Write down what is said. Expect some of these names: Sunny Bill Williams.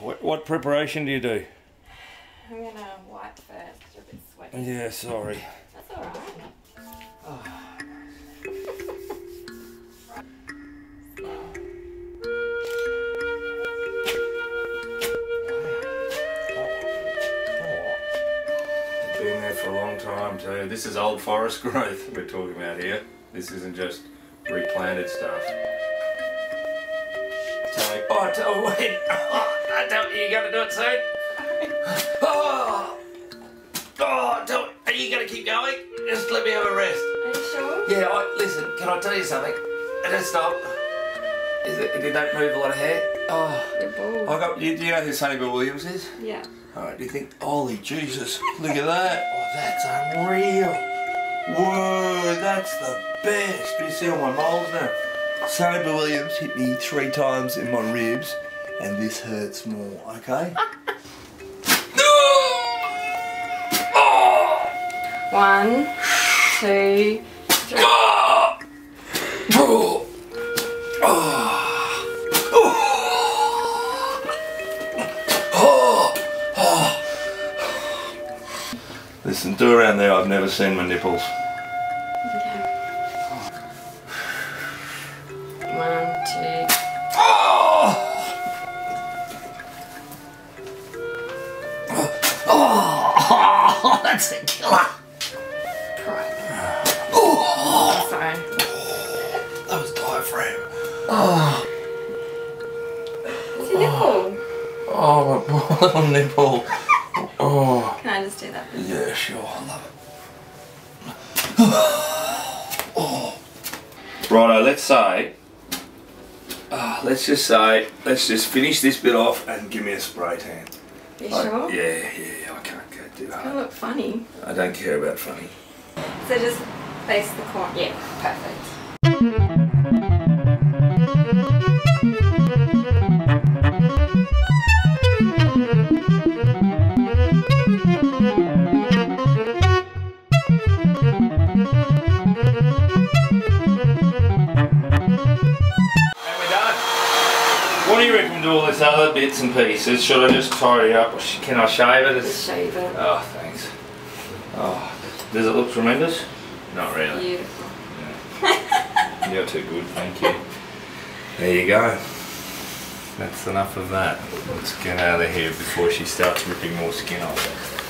What preparation do you do? I'm going to wipe first, it's a bit sweaty. Yeah, sorry. That's alright. Oh. Been there for a long time too. This is old forest growth we're talking about here. This isn't just replanted stuff. Tell me, oh wait, I don't, you gonna do it soon? Are you gonna keep going? Just let me have a rest. Are you sure? Yeah, listen, can I tell you something? Just stop. Did that move a lot of hair? Oh, you're bald. Do you know who Sunny Bill Williams is? Yeah. Alright, do you think, holy Jesus, look at that. Oh, that's unreal. Whoa, that's the best. Do you see all my moles now? Sunny Bill Williams hit me 3 times in my ribs, and this hurts more, okay? Oh! 1, 2, 3. Oh! Oh! Oh! Listen, do around there, I've never seen my nipples. Yeah. 1, 2. Oh! Oh! That's the killer! Right. Oh! Sorry. Oh, that was diaphragm. Oh! It's a nipple. Oh, my poor little nipple. Oh. Can I just do that? Yeah, sure. I love it. Oh. Righto, let's just finish this bit off and give me a spray tan. You sure? Yeah, I can't go do that. It's gonna look funny. I don't care about funny. So just face the corner. Yeah, perfect. Other bits and pieces, should I just tie it up? Can I shave it? Just shave it. Oh, thanks. Oh, does it look tremendous? Not really. Beautiful. Yeah. You're too good, thank you. There you go. That's enough of that. Let's get out of here before she starts ripping more skin off.